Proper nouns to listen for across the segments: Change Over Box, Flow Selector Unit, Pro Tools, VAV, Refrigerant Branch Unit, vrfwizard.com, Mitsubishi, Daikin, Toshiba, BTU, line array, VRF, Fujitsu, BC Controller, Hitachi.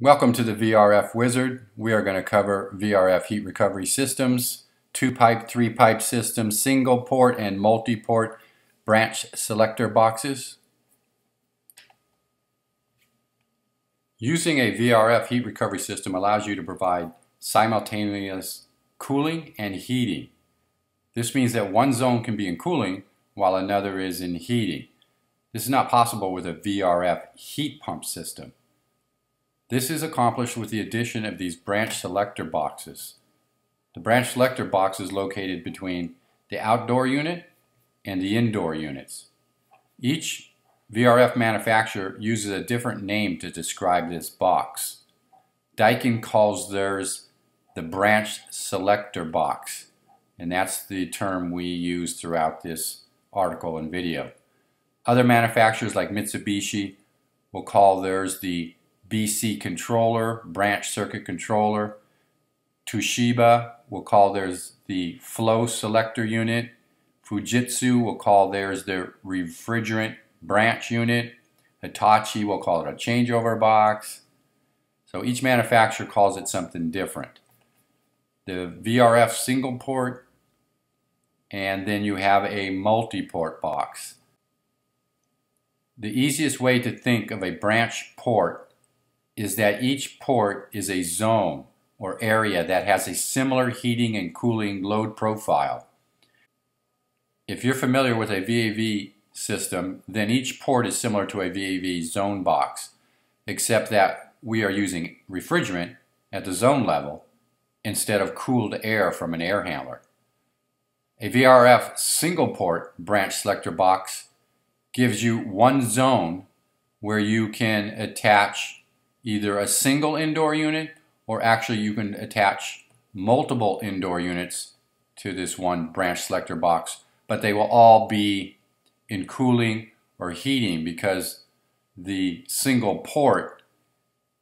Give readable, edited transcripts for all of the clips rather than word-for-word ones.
Welcome to the VRF Wizard. We are going to cover VRF heat recovery systems, 2-pipe, 3-pipe systems, single port and multi-port branch selector boxes. Using a VRF heat recovery system allows you to provide simultaneous cooling and heating. This means that one zone can be in cooling while another is in heating. This is not possible with a VRF heat pump system. This is accomplished with the addition of these branch selector boxes. The branch selector box is located between the outdoor unit and the indoor units. Each VRF manufacturer uses a different name to describe this box. Daikin calls theirs the branch selector box, and that's the term we use throughout this article and video. Other manufacturers like Mitsubishi will call theirs the BC Controller, Branch Circuit Controller. Toshiba will call theirs the Flow Selector Unit. Fujitsu will call theirs their Refrigerant Branch Unit. Hitachi will call it a Change Over Box. So each manufacturer calls it something different. The VRF single port, and then you have a multi-port box. The easiest way to think of a branch port is that each port is a zone or area that has a similar heating and cooling load profile. If you're familiar with a VAV system, then each port is similar to a VAV zone box, except that we are using refrigerant at the zone level instead of cooled air from an air handler. A VRF single port branch selector box gives you one zone where you can attach either a single indoor unit, or actually you can attach multiple indoor units to this one branch selector box, but they will all be in cooling or heating because the single port,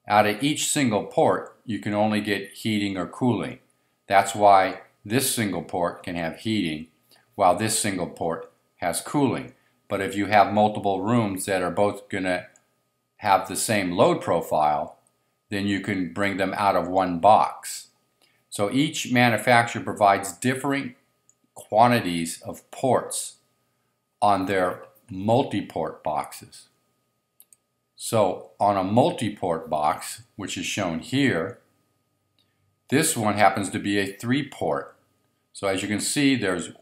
out of each single port, you can only get heating or cooling. That's why this single port can have heating while this single port has cooling. But if you have multiple rooms that are both going to have the same load profile, then you can bring them out of one box. So each manufacturer provides different quantities of ports on their multi-port boxes. So on a multi-port box, which is shown here, this one happens to be a 3-port. So as you can see, there's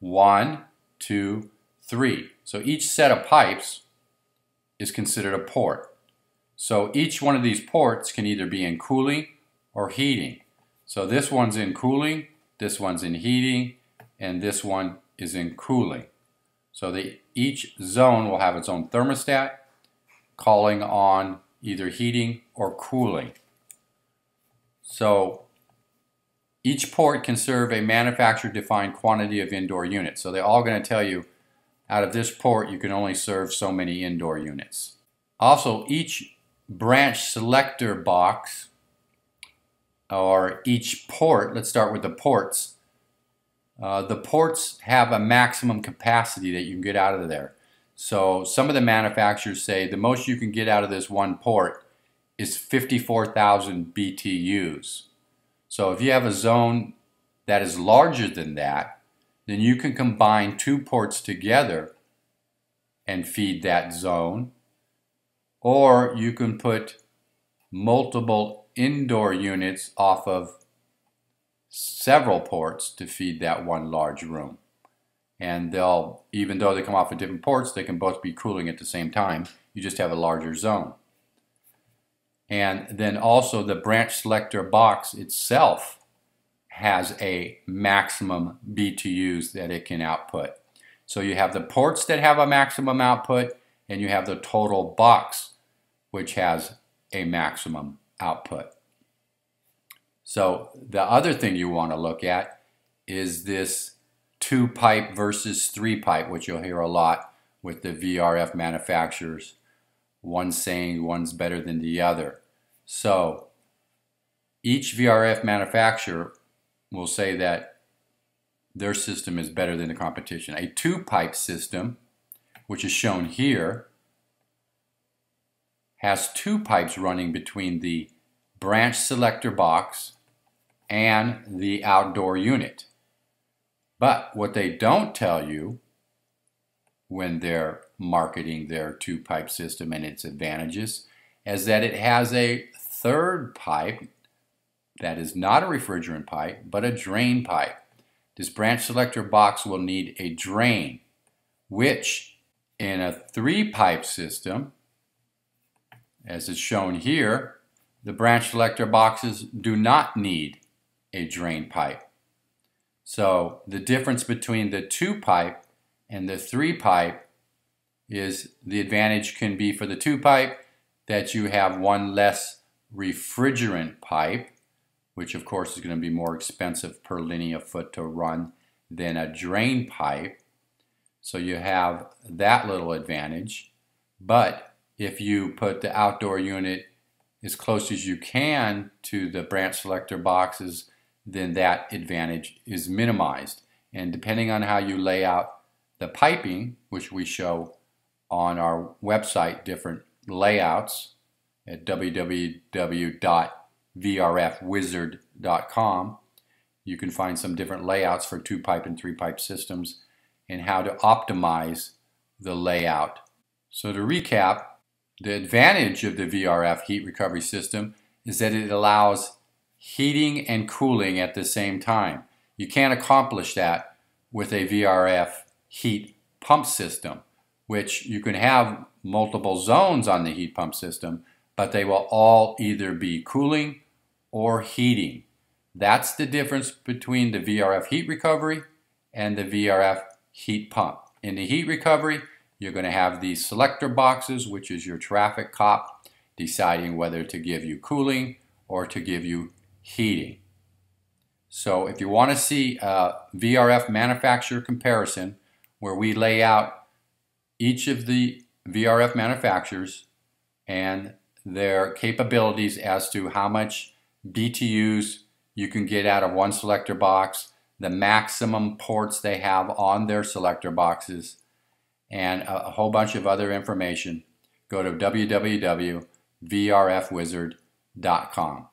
1, 2, 3. So each set of pipes is considered a port. So each one of these ports can either be in cooling or heating. So this one's in cooling, this one's in heating, and this one is in cooling. So each zone will have its own thermostat calling on either heating or cooling. So each port can serve a manufacturer-defined quantity of indoor units. So they're all going to tell you, out of this port, you can only serve so many indoor units. Also, each branch selector box, or each port, let's start with the ports have a maximum capacity that you can get out of there. So some of the manufacturers say the most you can get out of this one port is 54,000 BTUs. So if you have a zone that is larger than that, then you can combine two ports together and feed that zone, or you can put multiple indoor units off of several ports to feed that one large room. And they'll, even though they come off of different ports, they can both be cooling at the same time. You just have a larger zone. And then also the branch selector box itself has a maximum BTUs that it can output. So you have the ports that have a maximum output, and you have the total box which has a maximum output. So the other thing you want to look at is this 2-pipe versus 3-pipe, which you'll hear a lot with the VRF manufacturers, one saying one's better than the other. So each VRF manufacturer will say that their system is better than the competition. A 2-pipe system, which is shown here, has 2 pipes running between the branch selector box, and the outdoor unit. But what they don't tell you when they're marketing their two-pipe system and its advantages is that it has a third pipe that is not a refrigerant pipe, but a drain pipe. This branch selector box will need a drain, which in a three-pipe system, as is shown here, the branch selector boxes do not need a drain pipe. So the difference between the two-pipe and the three-pipe is the advantage can be for the two-pipe that you have one less refrigerant pipe, which of course is going to be more expensive per linear foot to run than a drain pipe. So you have that little advantage. But if you put the outdoor unit as close as you can to the branch selector boxes, then that advantage is minimized. And depending on how you lay out the piping, which we show on our website, different layouts at www.vrfwizard.com, you can find some different layouts for two-pipe and three-pipe systems and how to optimize the layout. So to recap, the advantage of the VRF heat recovery system is that it allows heating and cooling at the same time. You can't accomplish that with a VRF heat pump system, which you can have multiple zones on the heat pump system, but they will all either be cooling or heating. That's the difference between the VRF heat recovery and the VRF heat pump. In the heat recovery, you're going to have these selector boxes, which is your traffic cop, deciding whether to give you cooling or to give you heating. So if you want to see a VRF manufacturer comparison where we lay out each of the VRF manufacturers and their capabilities as to how much BTUs you can get out of one selector box, the maximum ports they have on their selector boxes, and a whole bunch of other information, go to www.vrfwizard.com.